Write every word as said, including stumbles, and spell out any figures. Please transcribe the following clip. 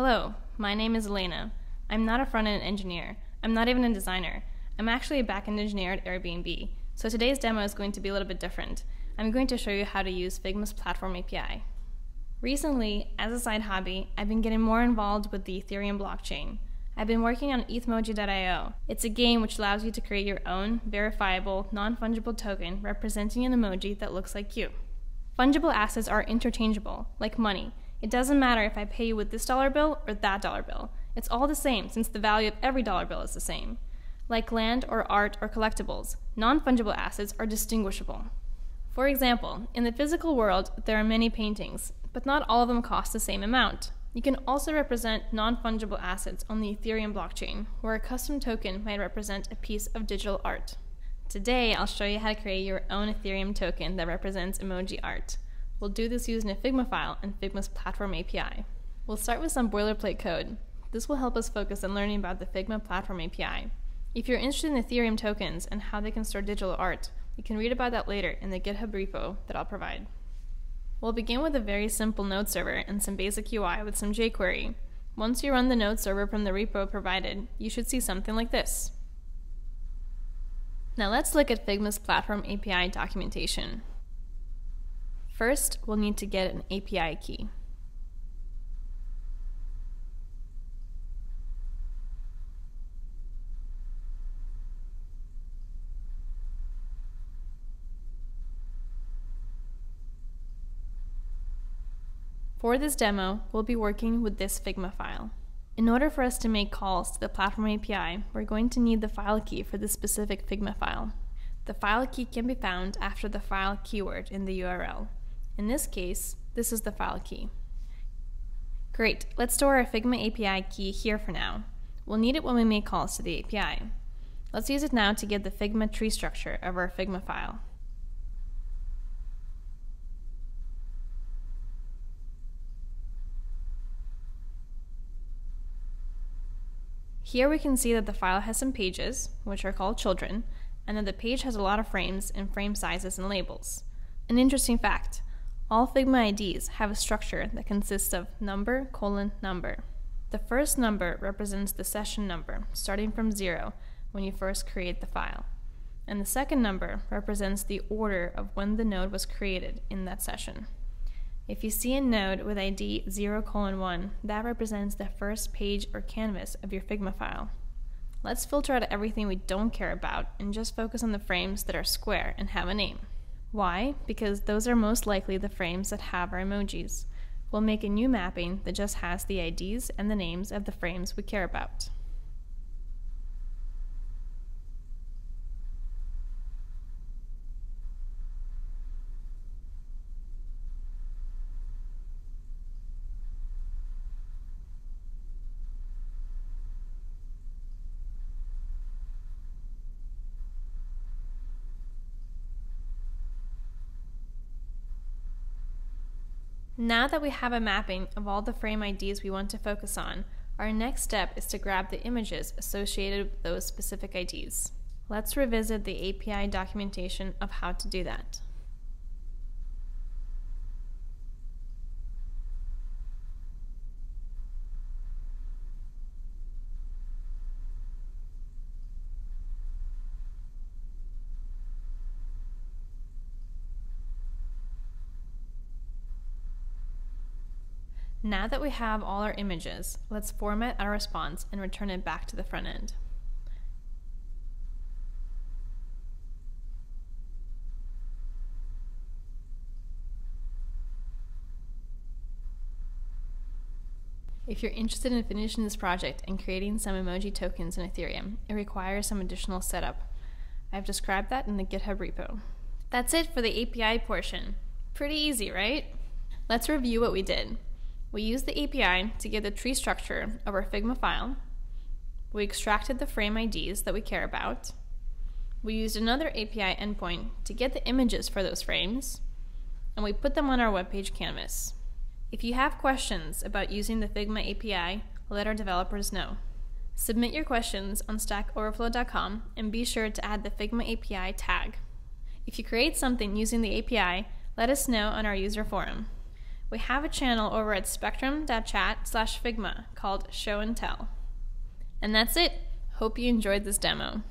Hello, my name is Elena. I'm not a front-end engineer. I'm not even a designer. I'm actually a back-end engineer at Airbnb. So today's demo is going to be a little bit different. I'm going to show you how to use Figma's platform A P I. Recently, as a side hobby, I've been getting more involved with the Ethereum blockchain. I've been working on ethmoji dot i o. It's a game which allows you to create your own, verifiable, non-fungible token representing an emoji that looks like you. Fungible assets are interchangeable, like money. It doesn't matter if I pay you with this dollar bill or that dollar bill. It's all the same since the value of every dollar bill is the same. Like land or art or collectibles, non-fungible assets are distinguishable. For example, in the physical world, there are many paintings, but not all of them cost the same amount. You can also represent non-fungible assets on the Ethereum blockchain, where a custom token might represent a piece of digital art. Today, I'll show you how to create your own Ethereum token that represents emoji art. We'll do this using a Figma file and Figma's platform A P I. We'll start with some boilerplate code. This will help us focus on learning about the Figma platform A P I. If you're interested in Ethereum tokens and how they can store digital art, you can read about that later in the GitHub repo that I'll provide. We'll begin with a very simple Node server and some basic U I with some jQuery. Once you run the Node server from the repo provided, you should see something like this. Now let's look at Figma's platform A P I documentation. First, we'll need to get an A P I key. For this demo, we'll be working with this Figma file. In order for us to make calls to the platform A P I, we're going to need the file key for this specific Figma file. The file key can be found after the file keyword in the U R L. In this case, this is the file key. Great, let's store our Figma A P I key here for now. We'll need it when we make calls to the A P I. Let's use it now to get the Figma tree structure of our Figma file. Here we can see that the file has some pages, which are called children, and that the page has a lot of frames and frame sizes and labels. An interesting fact. All Figma I Ds have a structure that consists of number colon number. The first number represents the session number, starting from zero when you first create the file. And the second number represents the order of when the node was created in that session. If you see a node with I D zero colon one, that represents the first page or canvas of your Figma file. Let's filter out everything we don't care about and just focus on the frames that are square and have a name. Why? Because those are most likely the frames that have our emojis. We'll make a new mapping that just has the I Ds and the names of the frames we care about. Now that we have a mapping of all the frame I Ds we want to focus on, our next step is to grab the images associated with those specific I Ds. Let's revisit the A P I documentation of how to do that. Now that we have all our images, let's format our response and return it back to the front end. If you're interested in finishing this project and creating some emoji tokens in Ethereum, it requires some additional setup. I've described that in the GitHub repo. That's it for the A P I portion. Pretty easy, right? Let's review what we did. We used the A P I to get the tree structure of our Figma file. We extracted the frame I Ds that we care about. We used another A P I endpoint to get the images for those frames, and we put them on our webpage canvas. If you have questions about using the Figma A P I, let our developers know. Submit your questions on stack overflow dot com and be sure to add the Figma A P I tag. If you create something using the A P I, let us know on our user forum. We have a channel over at spectrum dot chat slash Figma called Show and Tell. And that's it. Hope you enjoyed this demo.